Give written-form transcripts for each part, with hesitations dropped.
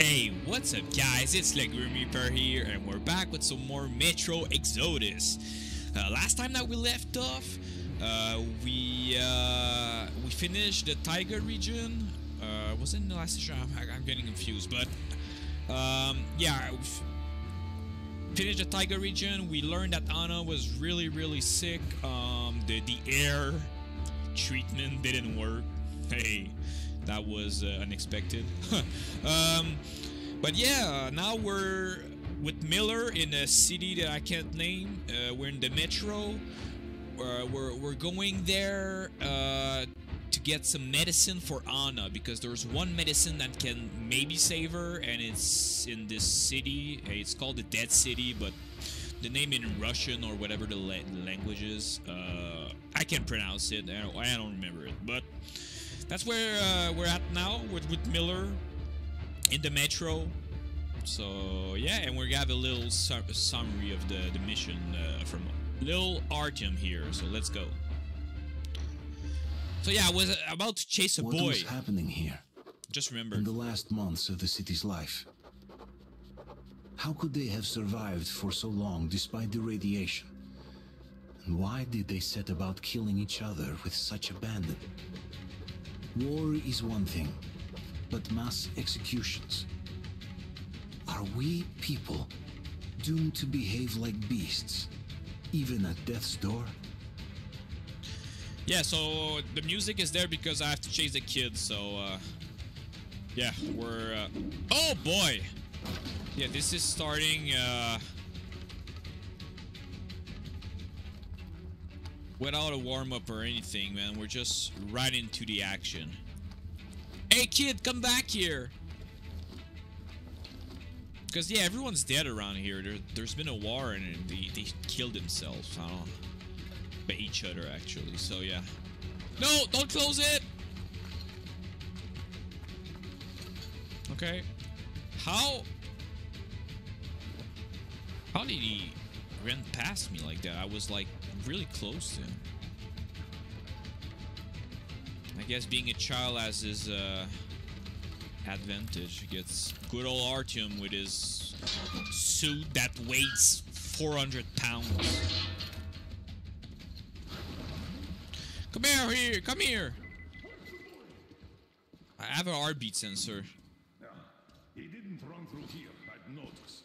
Hey, what's up guys, it's LegRoomReaper here, and we're back with some more Metro Exodus. Last time that we left off, we finished the Taiga region. Wasn't the last session? I'm getting confused, but yeah, we finished the Taiga region. We learned that Anna was really sick. The air treatment didn't work. Hey, that was unexpected. But yeah, now we're with Miller in a city that I can't name. We're in the metro. We're going there to get some medicine for Anna, because there's one medicine that can maybe save her, and it's in this city. It's called the Dead City, but the name in Russian or whatever the language is, I can't pronounce it. I don't remember it, but that's where we're at now with Miller in the metro. So yeah, and we're gonna have a little summary of the mission from little Artyom here. So let's go. So yeah, I was about to chase a boy. What was happening here? Just remember. In the last months of the city's life. How could they have survived for so long despite the radiation? And why did they set about killing each other with such abandon? War is one thing, but mass executions. Are we people doomed to behave like beasts, even at death's door? Yeah, so the music is there because I have to chase the kids, so yeah, we're oh boy! Yeah, this is starting without a warm-up or anything, man. We're just right into the action. Hey, kid, come back here! Because, yeah, everyone's dead around here. There's been a war, and they killed themselves. I don't know. By each other, actually. So, yeah. No! Don't close it! Okay. How did he ran past me like that? I was, like, really close to him. I guess being a child has his advantage. He gets good old Artyom with his suit that weighs 400 pounds. Come here, come here. I have an heartbeat sensor. He didn't run through here, I'd noticed.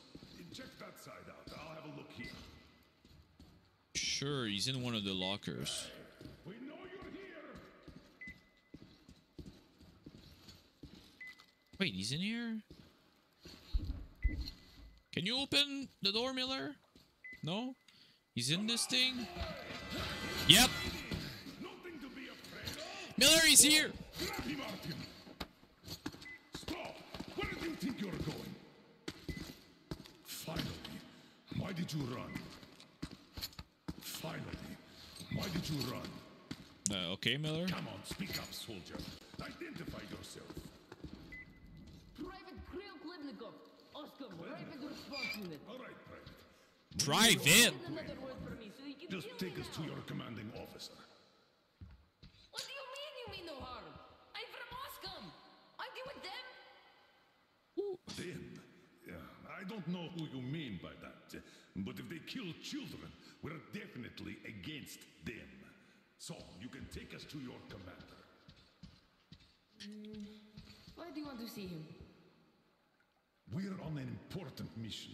Check that side out. I'll have a look here. Sure, he's in one of the lockers. We know you're here. Wait, he's in here? Can you open the door, Miller? No? He's in this thing? Yep. Nothing to be afraid of. Miller, he's here! Grab him, Artyom. Stop! Where do you think you're going? Finally. Why did you run? Finally, why did you run? Okay, Miller. Come on, speak up, soldier. Identify yourself. Private Kirill Khlebnikov, Oskom, private response unit. All right, private. Private? Just take us to your commanding officer. What do you mean no harm? I'm from Oskom. Aren't you with them? Ooh. Them? I don't know who you mean by that, but if they kill children, we're definitely against them. So, you can take us to your commander. Why do you want to see him? We're on an important mission,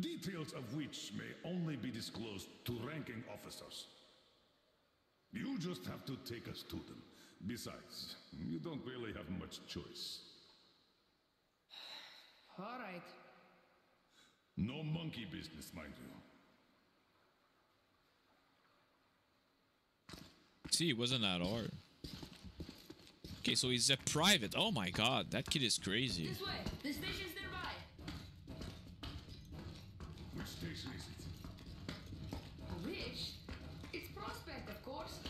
details of which may only be disclosed to ranking officers. You just have to take us to them. Besides, you don't really have much choice. All right. No monkey business, mind you. See, it wasn't that hard. Okay, so he's a private. Oh my god, that kid is crazy. This way. The station's nearby. Which station is it? Which? It's Prospect, of course.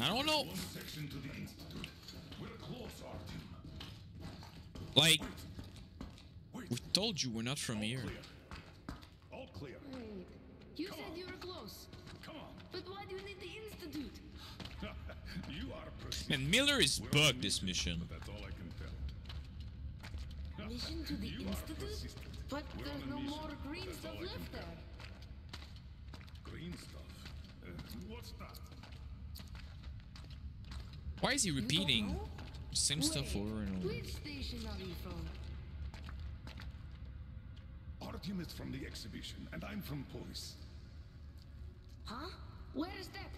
I don't know. One section to the institute. We're close, Artyom. Like... Wait. We told you we're not from here. All clear. Wait, you said you were close. Come on. But why do you need the institute? You are. And Miller is bugged this mission. But that's all I can tell. Mission to the Institute? But there's no more green stuff left there. Green stuff? What's that? Why is he repeating same stuff over and over? Which station are you from? Artyom is from the exhibition, and I'm from police. Huh? Where is that?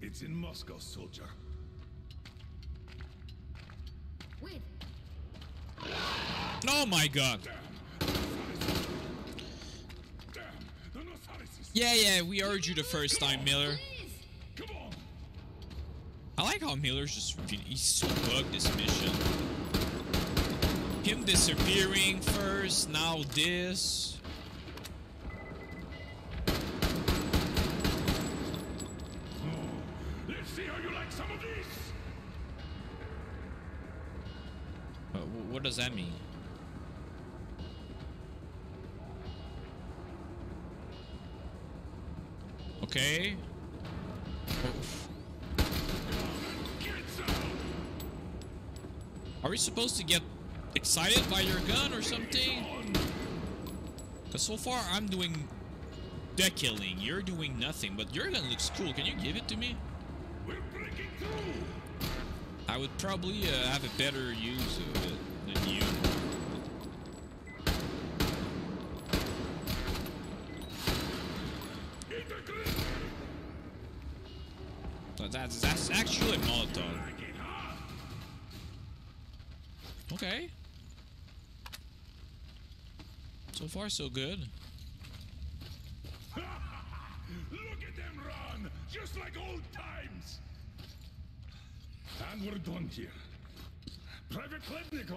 It's in Moscow, soldier. Wait. Oh my god. Damn. Yeah, we heard you the first time, Miller. Come on. I like how Miller's just repeating. He's so bugged this mission. Him disappearing first, now this. Let's see how you like some of this. What does that mean? Okay. Oof. Are we supposed to get excited by your gun or something? Because so far I'm doing deck killing. You're doing nothing, but your gun looks cool. Can you give it to me? We're breaking through. I would probably have a better use of it than you. But that's actually Molotov. Okay. So far so good. Look at them run, just like old times. And we're done here. Private Khlebnikov,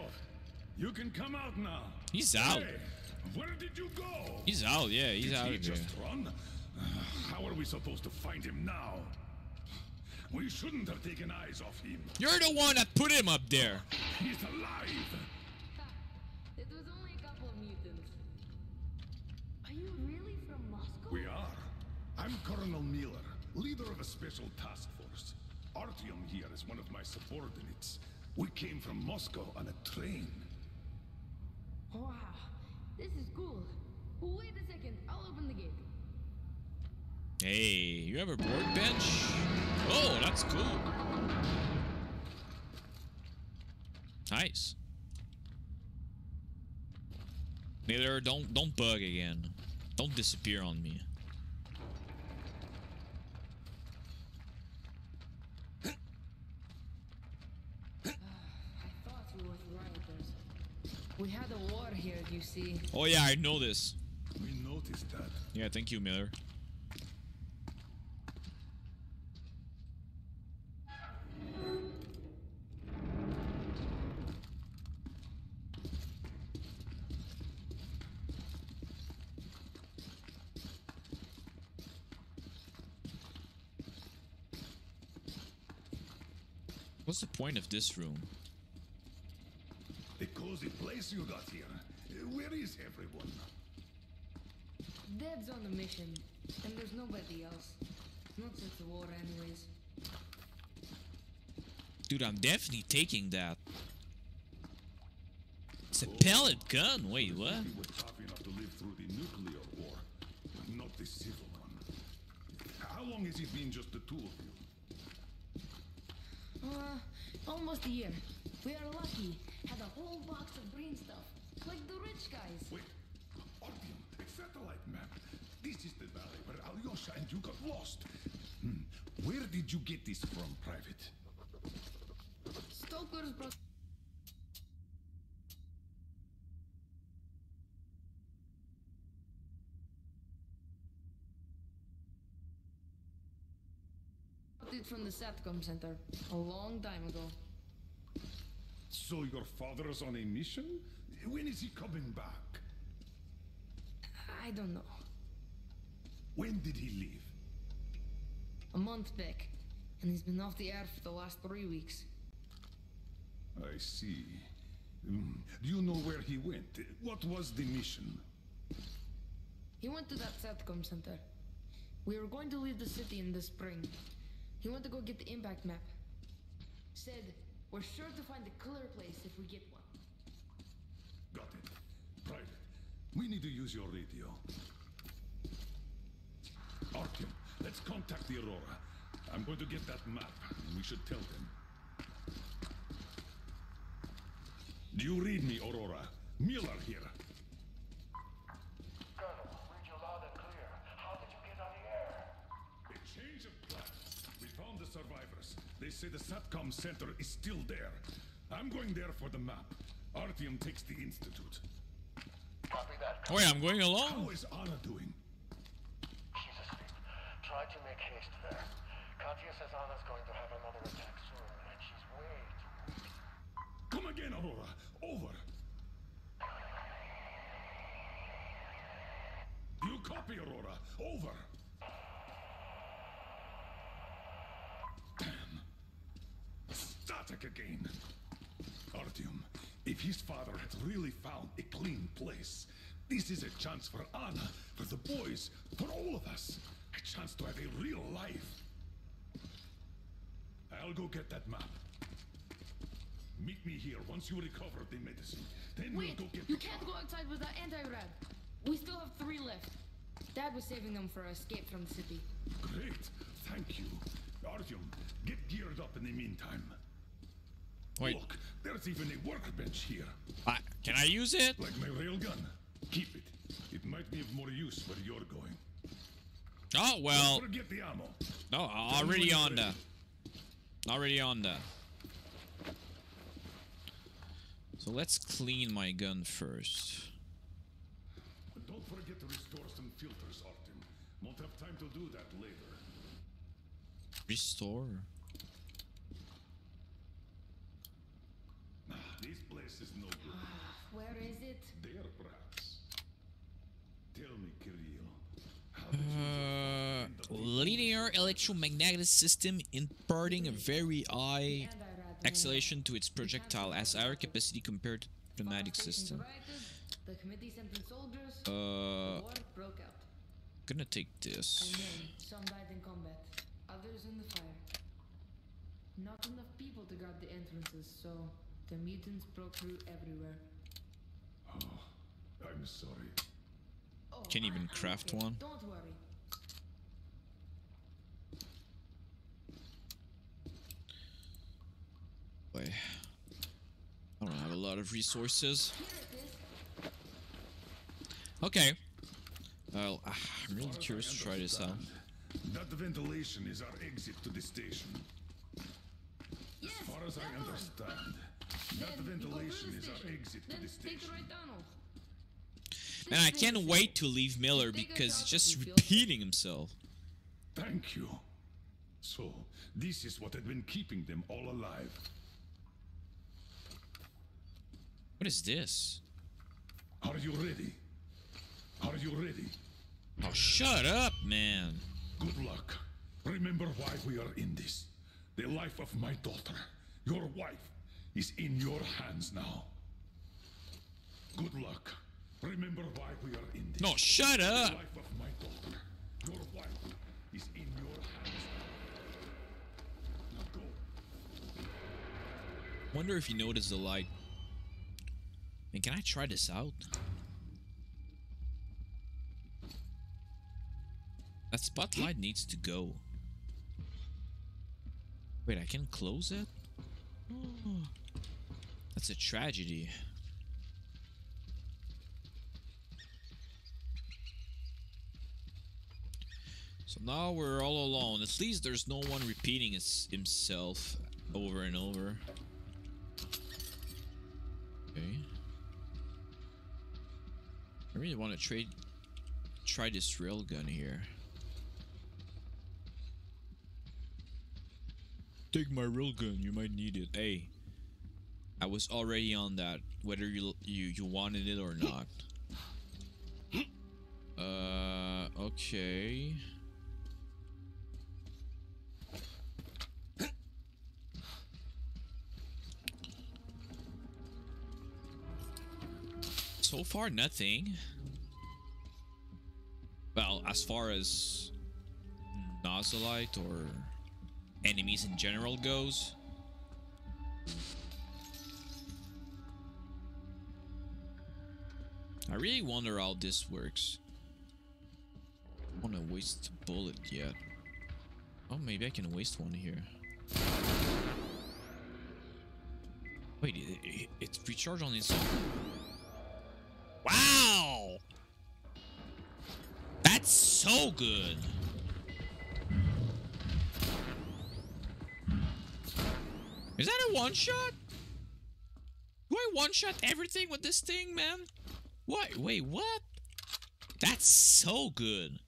you can come out now. He's out. Hey, where did you go? He's out. Yeah, he's out. Did he just run? How are we supposed to find him now? We shouldn't have taken eyes off him. You're the one that put him up there. He's alive. It was only a couple of mutants. Are you really from Moscow? We are. I'm Colonel Miller, leader of a special task force. Artyom here is one of my subordinates. We came from Moscow on a train. Wow, this is cool. Wait a second, I'll open the gate. Hey, you have a board bench? Oh, that's cool. Nice. Miller, don't bug again. Don't disappear on me. We had a war here, you see. Oh yeah, I know this. We noticed that. Yeah, thank you, Miller. What's the point of this room? A cozy place you got here. Where is everyone? Dad's on a mission, and there's nobody else. Not since the war, anyways. Dude, I'm definitely taking that. It's a pellet gun. Wait, what? We were tough enough to live through the nuclear war, but not the civil one. How long has it been just the two of you? Almost a year. We are lucky. Had a whole box of green stuff, like the rich guys. Wait, Artyom, it's satellite map. This is the valley where Alyosha and you got lost. Where did you get this from, Private? Stoker's brought. It from the SATCOM center a long time ago. So your father's on a mission? When is he coming back? I don't know. When did he leave? A month back, and he's been off the air for the last 3 weeks. I see. Do you know where he went? What was the mission? He went to that SATCOM center. We were going to leave the city in the spring. He went to go get the impact map. Said, we're sure to find a clear place if we get one. We need to use your radio. Artyom, let's contact the Aurora. I'm going to get that map, and we should tell them. Do you read me, Aurora? Miller here. Colonel, read you loud and clear. How did you get on the air? A change of plans. We found the survivors. They say the SATCOM center is still there. I'm going there for the map. Artyom takes the institute. Copy that. Copy. Oh yeah, I'm going along. How is Anna doing? She's asleep. Try to make haste there. Katya says Anna's going to have another attack soon, and she's way too weak. Come again, Aurora. Over. Do you copy, Aurora? Over. Damn. Static again. Artyom, if his father had really found a clean place, this is a chance for Anna, for the boys, for all of us. A chance to have a real life. I'll go get that map. Meet me here once you recover the medicine. Then wait, we'll go get... You can't go outside with that anti-rad. We still have 3 left. Dad was saving them for our escape from the city. Great, thank you. Artyom, get geared up in the meantime. Wait. Look, there's even a workbench here. Can I use it? Like my railgun. Keep it. It might be of more use where you're going. Oh, well. Don't forget the ammo. No, already on the... Already on that. So let's clean my gun first. Don't forget to restore some filters, Artyom. Won't have time to do that later. Restore? This place is no good. Where is it? There, perhaps. Tell me, Kirill. Linear electromagnetic system imparting a very high acceleration to its projectile as air capacity compared to pneumatic system. Gonna take this. Some died in combat, others in the fire. Not enough people to guard the entrances, so the mutants broke through everywhere. Oh, I'm sorry. Can't even craft one. Don't worry. Boy, I don't have a lot of resources. Okay. Well, I'm really curious to try this out. That ventilation is our exit to the station. As far as I understand, that ventilation is our exit to the station. And I can't wait to leave Miller because he's just repeating himself. Thank you. So, this is what had been keeping them all alive. What is this? Are you ready? Are you ready? Oh, shut up, man. Good luck. Remember why we are in this. The life of my daughter, your wife, is in your hands now. Good luck. Remember why we are in this. No, shut up! The life of my daughter, your wife, is in your hands. Now go. Wonder if he noticed the light. Man, can I try this out? That spotlight needs to go. Wait, I can close it? Oh, that's a tragedy. So now we're all alone. At least there's no one repeating himself over and over. Okay. I really want to try this railgun here. Take my railgun, you might need it. Hey, I was already on that, whether you wanted it or not. Okay. So far, nothing. Well, as far as Nausolite or enemies in general goes. I really wonder how this works. I don't want to waste a bullet yet. Oh, maybe I can waste one here. Wait, it's recharged on its own. Wow! That's so good! Is that a one-shot? Do I one-shot everything with this thing, man? What? Wait, what? That's so good.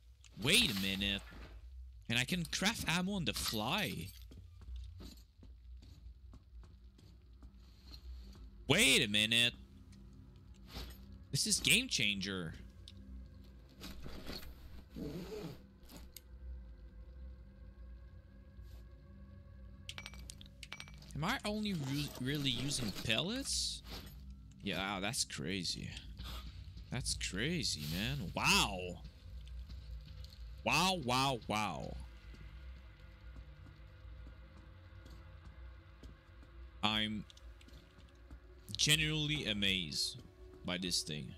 Wait a minute. And I can craft ammo on the fly. Wait a minute. This is game changer. Am I only really using pellets? Yeah, that's crazy. That's crazy, man. Wow. Wow, wow, wow. I'm genuinely amazed by this thing.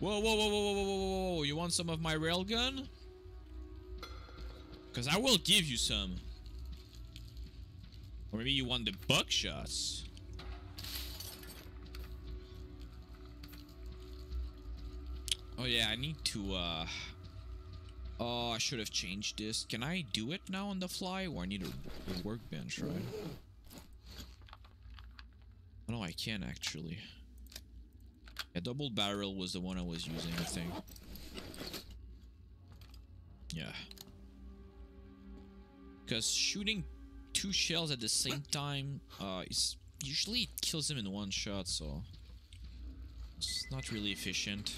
Whoa, whoa, whoa, whoa, whoa, whoa, whoa, you want some of my railgun? Because I will give you some. Or maybe you want the buckshots. Oh yeah, I need to, oh, I should have changed this. Can I do it now on the fly? Or I need a workbench, right? Oh, no, I can actually. A double barrel was the one I was using, I think. Yeah. Because shooting two shells at the same time, is usually it kills them in one shot, so it's not really efficient.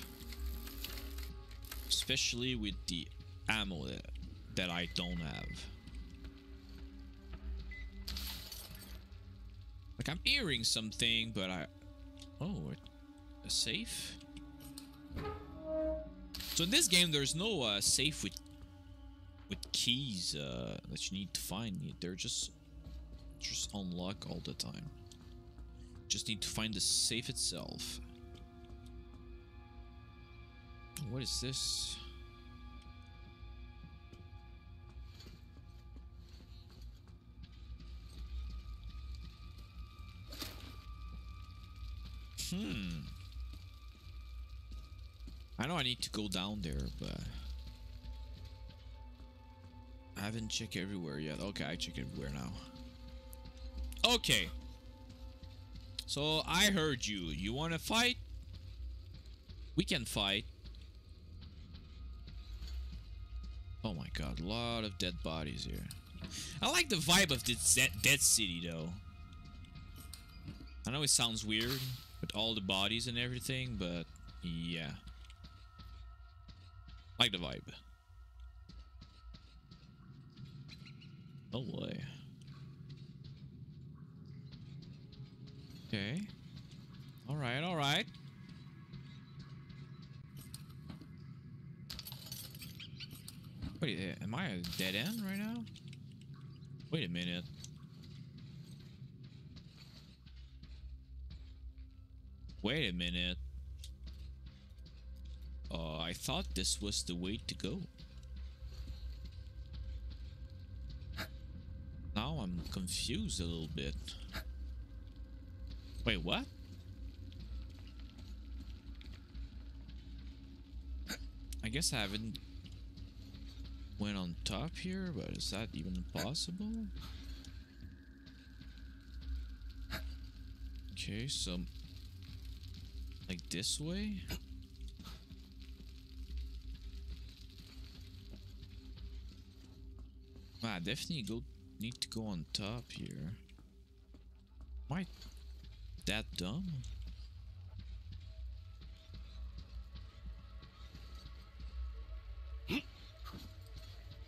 Especially with the ammo that I don't have. Like, I'm hearing something, but I... Oh, it... A safe? So in this game there's no safe with keys that you need to find. They're just unlock all the time. Just need to find the safe itself. What is this? Hmm. I know I need to go down there, but I haven't checked everywhere yet. Okay, I check everywhere now. Okay. So I heard you. You want to fight? We can fight. Oh my god, a lot of dead bodies here. I like the vibe of this Dead City though. I know it sounds weird with all the bodies and everything, but yeah. Like the vibe. Oh boy. Okay. Alright, alright. Wait, am I at a dead end right now? Wait a minute. Wait a minute. I thought this was the way to go. Now I'm confused a little bit. Wait, what? I guess I haven't went on top here, but is that even possible? Okay, so like this way? I definitely need to go on top here. Am I that dumb?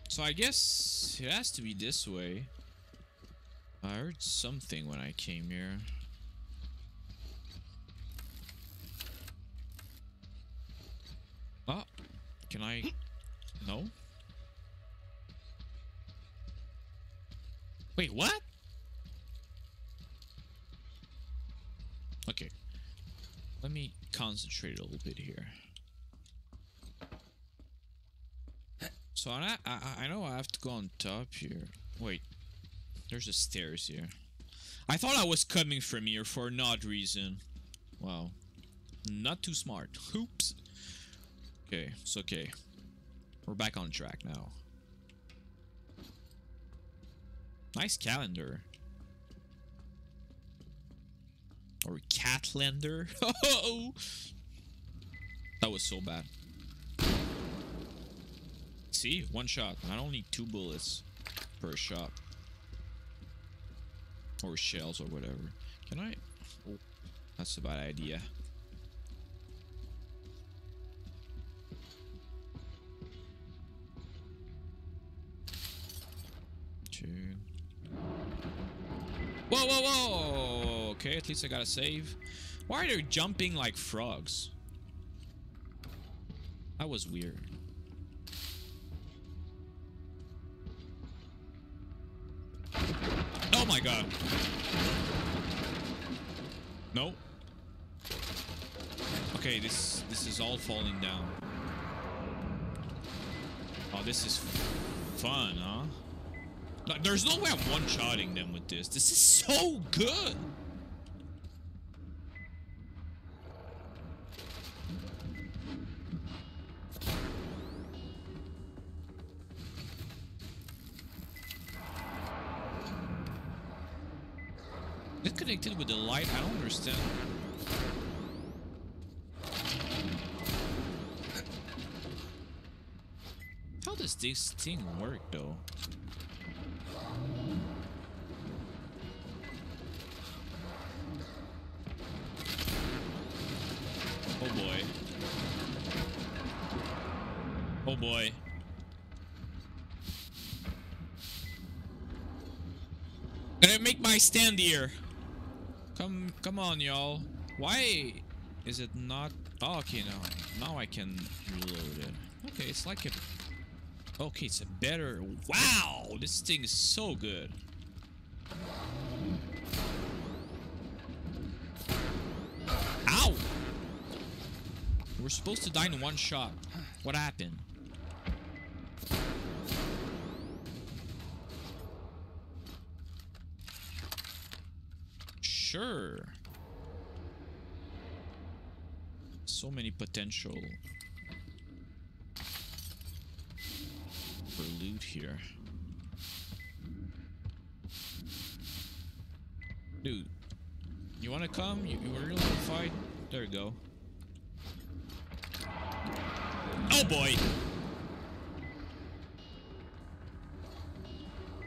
So I guess it has to be this way. I heard something when I came here. Oh, can I? No? Wait, what? Okay. Let me concentrate a little bit here. So I know I have to go on top here. Wait. There's the stairs here. I thought I was coming from here for an odd reason. Wow. Not too smart. Oops. Okay, it's okay. We're back on track now. Nice calendar. Or Catlender. Oh, that was so bad. See, one shot. I don't need 2 bullets per shot. Or shells or whatever. Can I? Oh, that's a bad idea. Two. Whoa, whoa, whoa! Okay, at least I gotta save. Why are they jumping like frogs? That was weird. Oh my god. No. Okay, this is all falling down. Oh, this is fun, huh? Like, there's no way I'm one-shotting them with this. This is so good! Is it connected with the light? I don't understand. How does this thing work, though? Oh boy. Oh boy. Gonna make my stand here. Come on, y'all. Why is it not? Oh, okay, now I can reload it. Okay, it's like a. Okay, it's a better. Wow, this thing is so good. Ow! We're supposed to die in one shot. What happened? Sure. So many potential. For loot here, dude. You want to come? You really want to fight? There you go. Oh boy!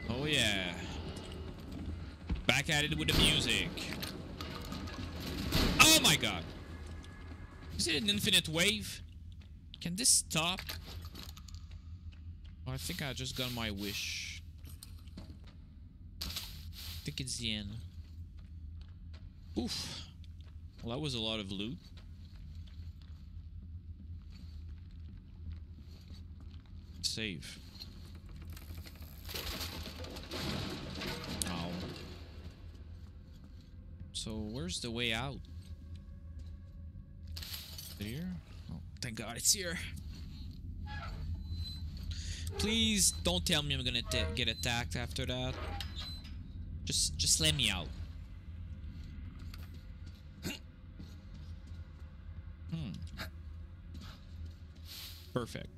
Oh yeah! Back at it with the music. Oh my god! Is it an infinite wave? Can this stop? I think I just got my wish. I think it's the end. Oof. Well, that was a lot of loot. Save. Ow. So, where's the way out? Here? Oh, thank God it's here. Please don't tell me I'm gonna get attacked after that. Just let me out. Hmm. Perfect.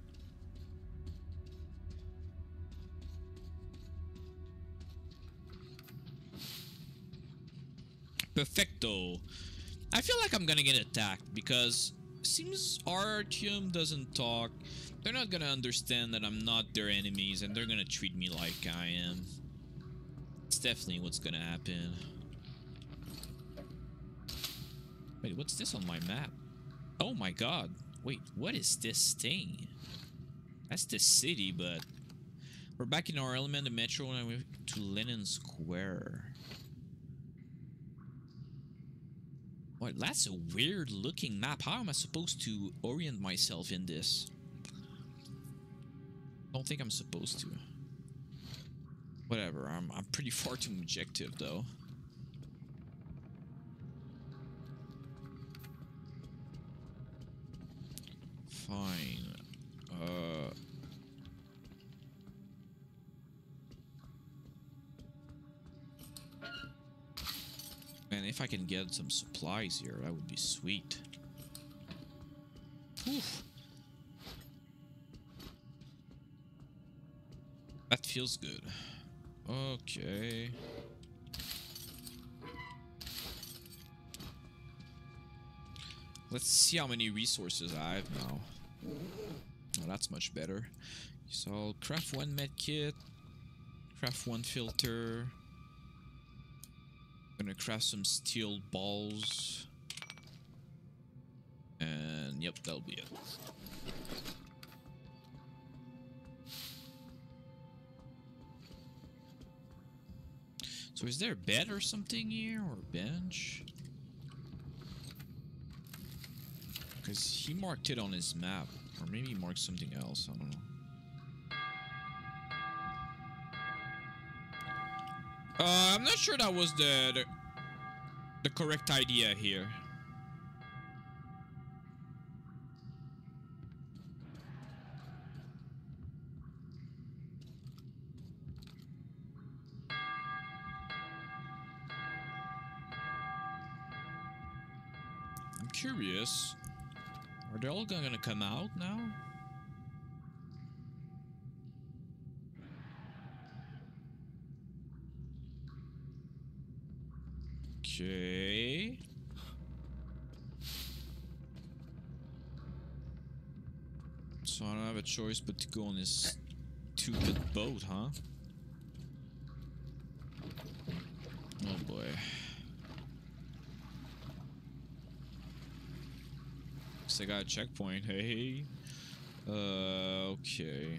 Perfecto. I feel like I'm gonna get attacked because it seems Artyom doesn't talk. They're not gonna understand that I'm not their enemies, and they're gonna treat me like I am. It's definitely what's gonna happen. Wait, what's this on my map? Oh my god. Wait, what is this thing? That's the city, but... We're back in our element, the metro, and I went to Lenin Square. What? That's a weird-looking map. How am I supposed to orient myself in this? Don't think I'm supposed to. Whatever, I'm pretty far from objective though. If I can get some supplies here, that would be sweet. Oof. That feels good. Okay. Let's see how many resources I have now. Oh, that's much better. So I'll craft one medkit, craft one filter. I'm gonna craft some steel balls. And yep, that'll be it. So is there a bed or something here, or a bench? Because he marked it on his map, or maybe he marked something else, I don't know. I'm not sure that was the correct idea here. I'm curious. Are they all gonna come out now? Okay. So I don't have a choice but to go on this stupid boat, huh? Oh boy. Looks like I got a checkpoint, hey. Okay.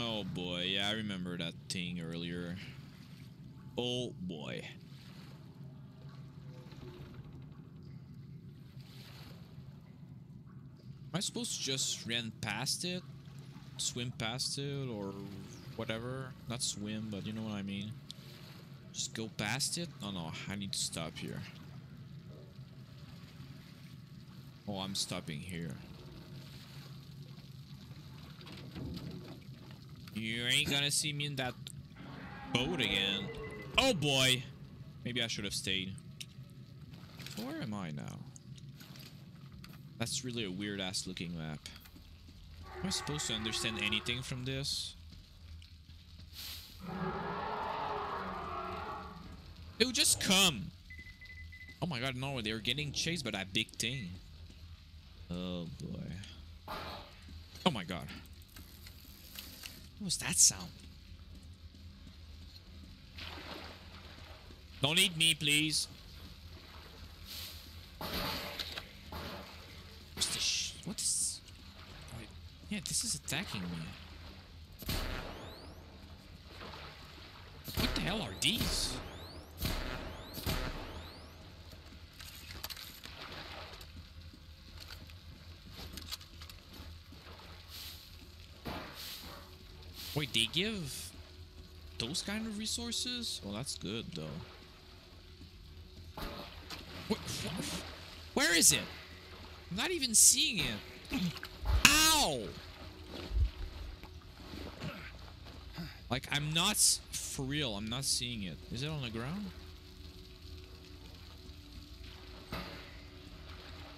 Oh boy, yeah, I remember that thing earlier. Oh boy. Am I supposed to just run past it? Swim past it or whatever? Not swim, but you know what I mean. Just go past it? Oh no, I need to stop here. Oh, I'm stopping here. You ain't gonna see me in that boat again. Oh boy! Maybe I should have stayed. So where am I now? That's really a weird ass looking map. Am I supposed to understand anything from this? Dude, just come! Oh my god, no, they're getting chased by that big thing. Oh boy. Oh my god. What was that sound? Don't eat me, please. What's this? What is? Oh, yeah, this is attacking me. What the hell are these? Wait, they give those kind of resources? Well, that's good, though. Where is it? I'm not even seeing it. Ow! Like, I'm not... For real, I'm not seeing it. Is it on the ground?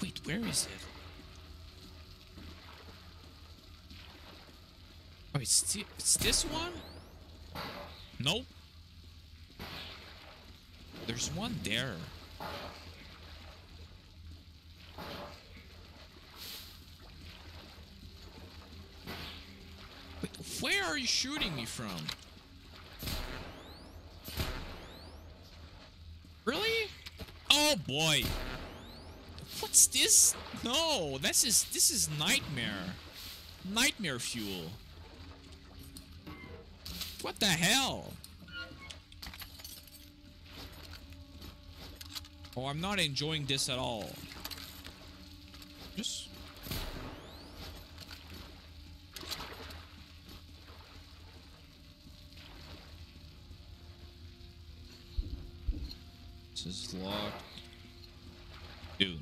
Wait, where is it? Oh, it's this one? Nope. There's one there. Wait, where are you shooting me from? Really? Oh boy. What's this? No, this is nightmare. Nightmare fuel. What the hell? Oh, I'm not enjoying this at all. Just... This is locked. Dude.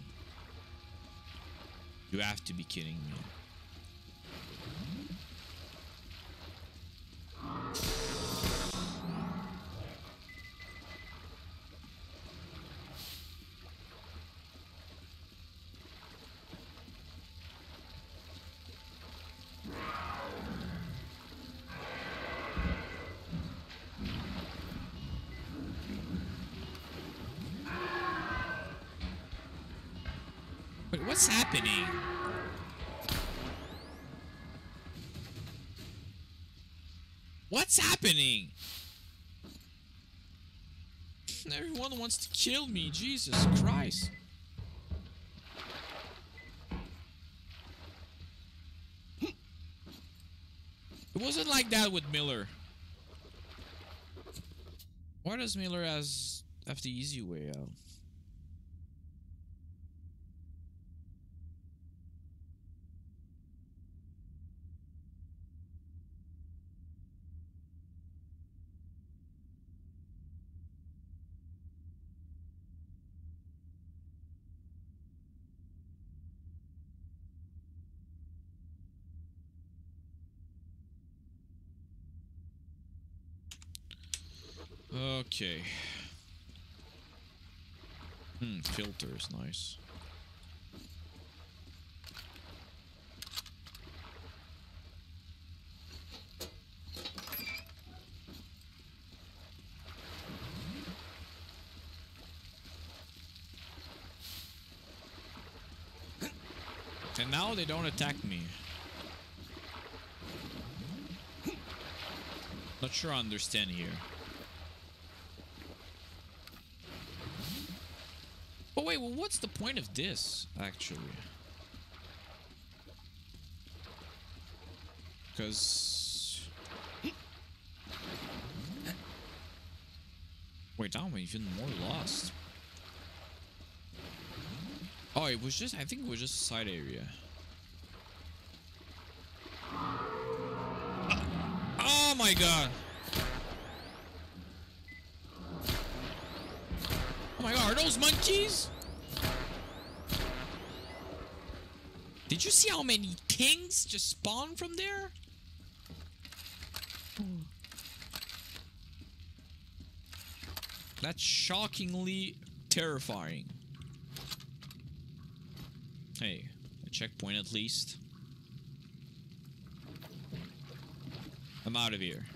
You have to be kidding me. happening? What's happening? What's happening? Everyone wants to kill me, Jesus Christ. It wasn't like that with Miller. Why does Miller have the easy way out? Okay. Filters, nice. And now they don't attack me. Not sure I understand here. Wait, well, what's the point of this, actually? Because... Wait, I'm even more lost. Oh, it was just... I think it was just a side area. Oh my god! Oh my god, are those monkeys? Did you see how many things just spawned from there? That's shockingly terrifying. Hey, a checkpoint at least. I'm out of here.